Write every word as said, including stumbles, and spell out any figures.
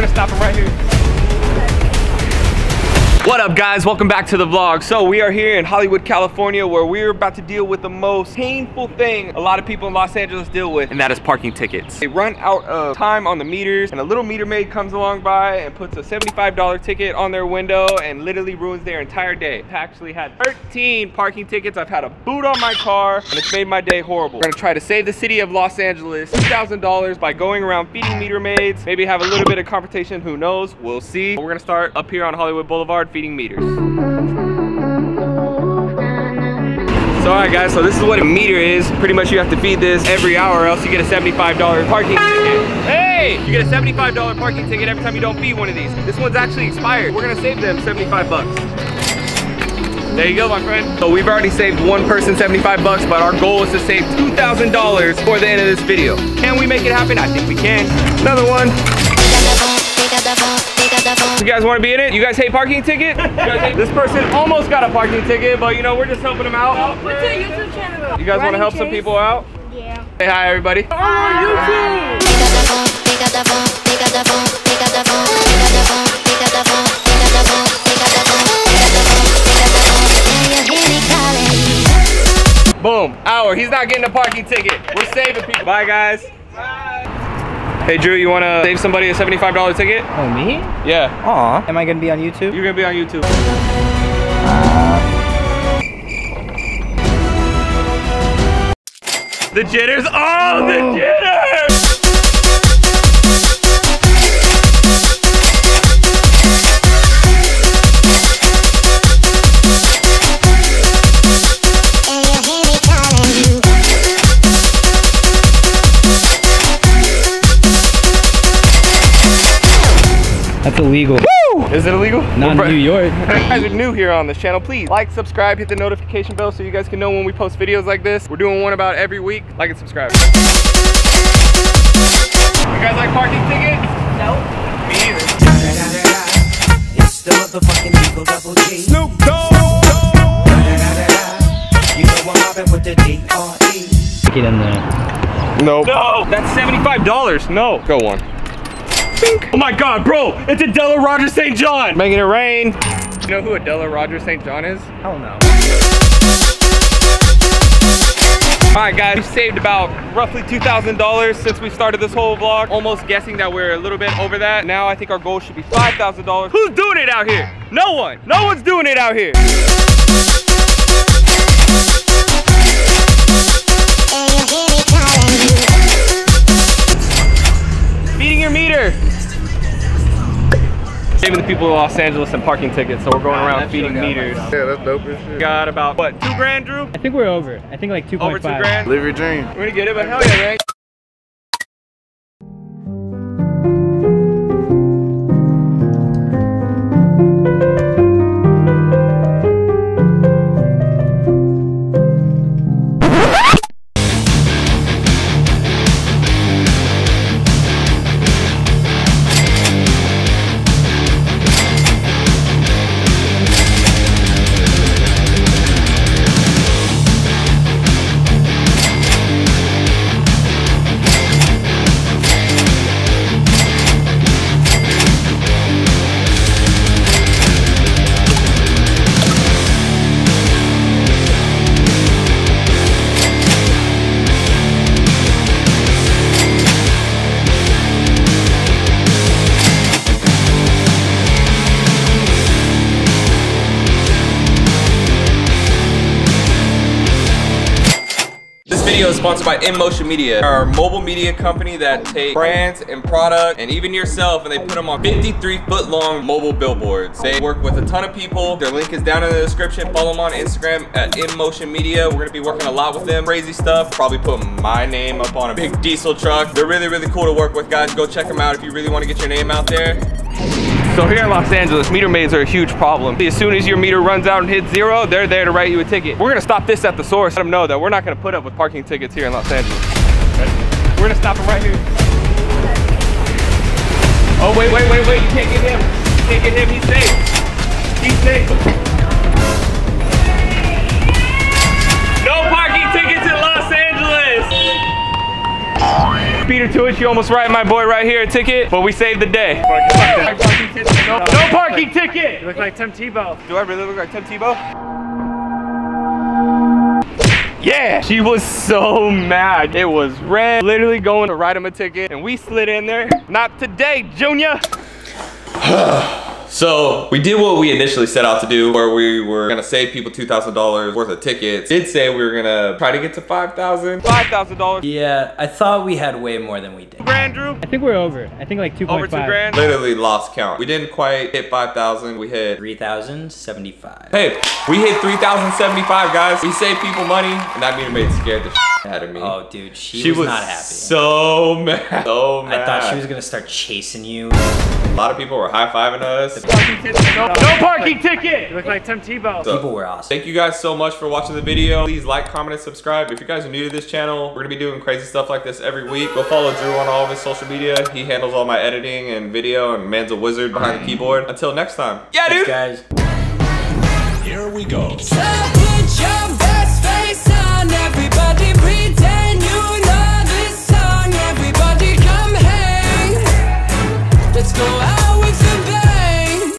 We're gonna stop him right here. What up, guys? Welcome back to the vlog. So we are here in Hollywood, California, where we're about to deal with the most painful thing a lot of people in Los Angeles deal with, and that is parking tickets. They run out of time on the meters, and a little meter maid comes along by and puts a seventy-five dollar ticket on their window and literally ruins their entire day. I actually had thirteen parking tickets. I've had a boot on my car, and it's made my day horrible. We're gonna try to save the city of Los Angeles two thousand dollars by going around feeding meter maids, maybe have a little bit of confrontation, who knows, we'll see. But we're gonna start up here on Hollywood Boulevard feeding meters. So alright guys, so this is what a meter is. Pretty much you have to feed this every hour or else you get a seventy-five dollar parking ticket. Hey! You get a seventy-five dollar parking ticket every time you don't feed one of these. This one's actually expired. We're gonna save them seventy-five bucks. There you go, my friend. So we've already saved one person seventy-five bucks, but our goal is to save two thousand dollars for the end of this video. Can we make it happen? I think we can. Another one. You guys want to be in it? You guys hate parking ticket? You guys hate? This person almost got a parking ticket, but you know, we're just helping them out. What's your YouTube channel? You guys want to help some people out? Yeah. Say hi, everybody. Hi. Hi. YouTube. Boom. Hour. He's not getting a parking ticket. We're saving people. Bye, guys. Bye. Hey Drew, you wanna save somebody a seventy-five dollar ticket? Oh, me? Yeah. Aw. Am I gonna be on YouTube? You're gonna be on YouTube. Uh... The jitters! Oh, oh, the jitters! That's illegal. Woo! Is it illegal? Not in New York. If you guys are new here on this channel, please like, subscribe, hit the notification bell so you guys can know when we post videos like this. We're doing one about every week. Like and subscribe. You guys like parking tickets? No. Me either. It's the motherfucking Eagle Double G. Snoop Dogg! You know I'm hopping with the D R E. Get in there. Nope. No! That's seventy-five dollars. No. Go on. Oh my God, bro, it's Adela Rogers Saint John. Making it rain. You know who Adela Rogers Saint John is? Hell no. All right guys, we've saved about roughly two thousand dollars since we started this whole vlog. Almost guessing that we're a little bit over that. Now I think our goal should be five thousand dollars. Who's doing it out here? No one. No one's doing it out here. Feeding your meter. Saving the people of Los Angeles and parking tickets, so we're going around ah, feeding meters. Yeah, that's dope as shit. Got about, what, two grand, Drew? I think we're over. I think like two point five. Over two grand? Live your dream. We're gonna get it, but hell yeah, man. Is sponsored by InMotion Media, our mobile media company that take brands and product and even yourself and they put them on fifty-three foot long mobile billboards. They work with a ton of people. Their link is down in the description. Follow them on Instagram at InMotion Media. We're going to be working a lot with them. Crazy stuff. Probably put my name up on a big diesel truck. They're really, really cool to work with, guys. Go check them out if you really want to get your name out there. So here in Los Angeles, meter maids are a huge problem. As soon as your meter runs out and hits zero, they're there to write you a ticket. We're gonna stop this at the source. Let them know that we're not gonna put up with parking tickets here in Los Angeles. We're gonna stop them right here. Oh, wait, wait, wait, wait, you can't get him. You can't get him, he's safe. He's safe. No parking tickets in Los Angeles. speeder to it. She almost writing my boy right here a ticket, but we saved the day. No parking ticket! You look like Tim Tebow. Do I really look like Tim Tebow? Yeah, she was so mad. It was red, literally going to write him a ticket, and we slid in there. Not today, Junior. So we did what we initially set out to do, where we were gonna save people two thousand dollars worth of tickets. Did say we were gonna try to get to five thousand dollars. five thousand dollars. Yeah, I thought we had way more than we did. Grand, Drew? I think we're over. I think like two point five. Over two grand? Literally lost count. We didn't quite hit five thousand. We hit three thousand seventy-five. Hey, we hit three thousand seventy-five, guys. We saved people money, and that meter made scared the shit out of me. Oh, dude, she, she was, was not happy. So mad. So mad. I thought she was gonna start chasing you. A lot of people were high-fiving us. No, no parking ticket! You look like Tim Tebow. So, people were awesome. Thank you guys so much for watching the video. Please like, comment, and subscribe. If you guys are new to this channel, we're gonna be doing crazy stuff like this every week. Go follow Drew on all of his social media. He handles all my editing and video, and man's a wizard behind the keyboard. Until next time. Yeah, dude! Thanks, guys. Here we go.